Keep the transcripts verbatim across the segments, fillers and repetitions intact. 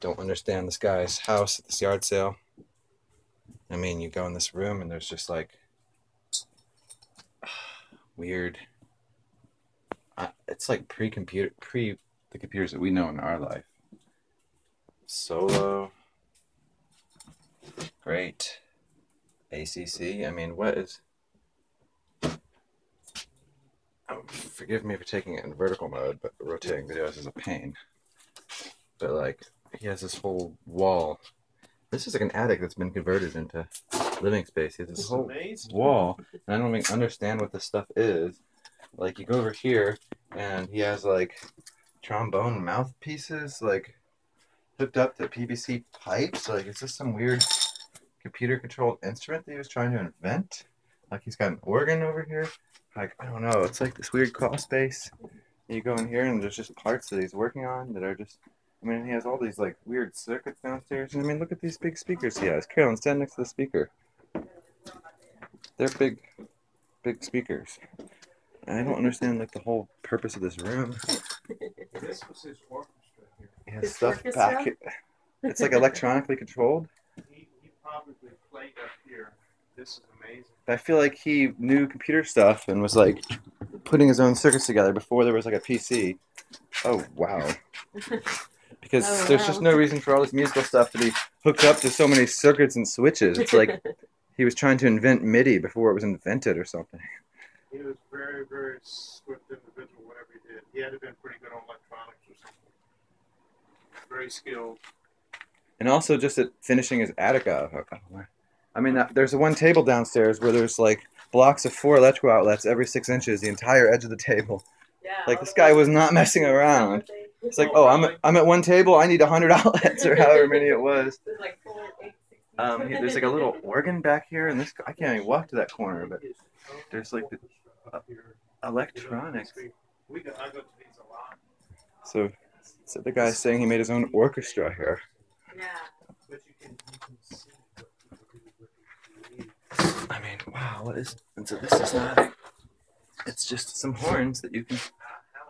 Don't understand this guy's house at this yard sale. I mean, you go in this room and there's just like weird. Uh, it's like pre-computer, pre the computers that we know in our life. Solo. Great. A C C. I mean, what is? Oh, forgive me for taking it in vertical mode, but rotating videos is a pain. But like, he has this whole wall. This is like an attic that's been converted into living space. He has this, this whole amazing. wall, and I don't even understand what this stuff is. Like, you go over here, and he has like trombone mouthpieces, like hooked up to P V C pipes. Like, is this some weird computer-controlled instrument that he was trying to invent? Like, he's got an organ over here. Like, I don't know. It's like this weird crawl space. You go in here, and there's just parts that he's working on that are just. I mean, he has all these, like, weird circuits downstairs. And, I mean, look at these big speakers he has. Carolyn, stand next to the speaker. They're big, big speakers. I don't understand, like, the whole purpose of this room. This was his orchestra here. He has his stuff back here. It's, like, electronically controlled. He, he probably played up here. This is amazing. I feel like he knew computer stuff and was, like, putting his own circuits together before there was, like, a P C. Oh, wow. Because oh, there's wow. just no reason for all this musical stuff to be hooked up to so many circuits and switches. It's like he was trying to invent MIDI before it was invented or something. He was very, very swift individual, whatever he did. He had to been pretty good on electronics or something. Very skilled. And also just at finishing his attic up. I mean, there's one table downstairs where there's like blocks of four electrical outlets every six inches, the entire edge of the table. Yeah, like, this guy was not messing around. It's like, oh, I'm at, I'm at one table. I need one hundred outlets or however many it was. Um, there's like a little organ back here, and this I can't even walk to that corner. But there's like the uh, electronics. So, so the guy's saying he made his own orchestra here. I mean, wow, what is? And so this is not. A, it's just some horns that you can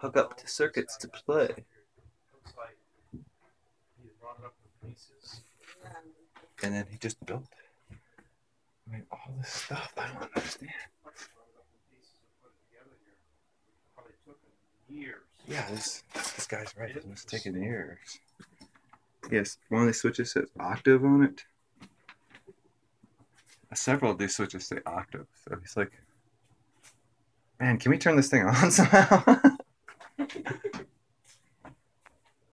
hook up to circuits to play. And then he just built, I mean, all this stuff. I don't understand. Yeah, this, this guy's right. It must have taken years. Yes, one of these switches says octave on it. Several of these switches say octave. So he's like, man, can we turn this thing on somehow?